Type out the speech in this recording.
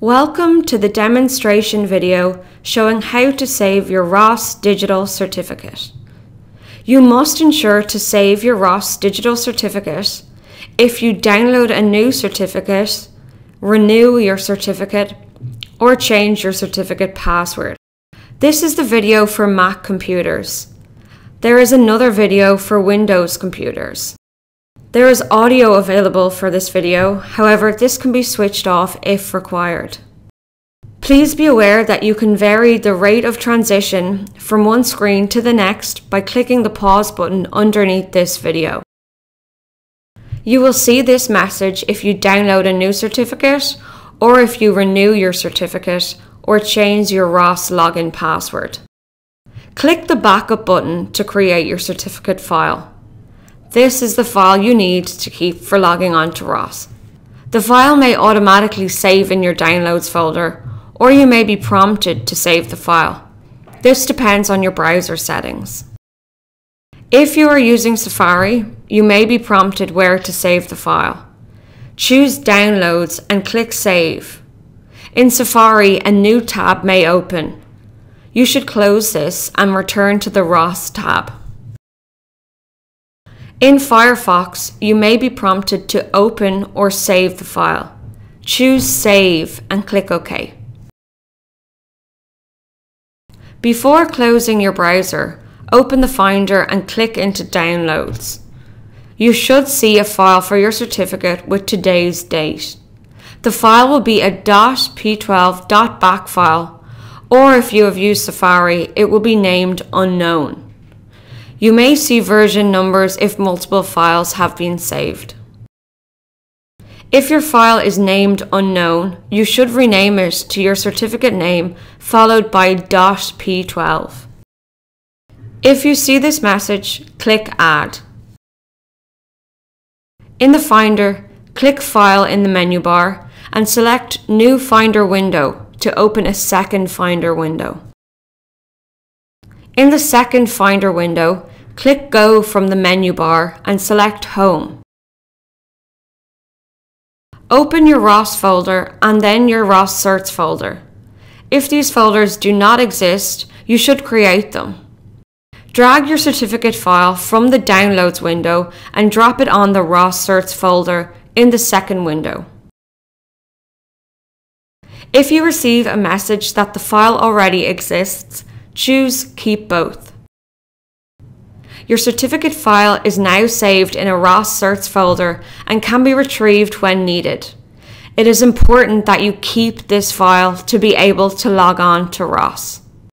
Welcome to the demonstration video showing how to save your ROS digital certificate. You must ensure to save your ROS digital certificate if you download a new certificate, renew your certificate, or change your certificate password. This is the video for MAC computers. There is another video for Windows computers. There is audio available for this video, however this can be switched off if required. Please be aware that you can vary the rate of transition from one screen to the next by clicking the pause button underneath this video. You will see this message if you download a new certificate or if you renew your certificate or change your ROS login password. Click the backup button to create your certificate file. This is the file you need to keep for logging on to ROS. The file may automatically save in your downloads folder, or you may be prompted to save the file. This depends on your browser settings. If you are using Safari, you may be prompted where to save the file. Choose Downloads and click Save. In Safari, a new tab may open. You should close this and return to the ROS tab. In Firefox, you may be prompted to open or save the file. Choose Save and click OK. Before closing your browser, open the Finder and click into Downloads. You should see a file for your certificate with today's date. The file will be a .p12.bac file, or if you have used Safari, it will be named Unknown. You may see version numbers if multiple files have been saved. If your file is named Unknown, you should rename it to your certificate name followed by .p12. If you see this message, click Add. In the Finder, click File in the menu bar and select New Finder Window to open a second Finder window. In the second Finder window, click Go from the menu bar and select Home. Open your ROS folder and then your ROS certs folder. If these folders do not exist, you should create them. Drag your certificate file from the Downloads window and drop it on the ROS certs folder in the second window. If you receive a message that the file already exists, choose Keep Both. Your certificate file is now saved in a ROS certs folder and can be retrieved when needed. It is important that you keep this file to be able to log on to ROS.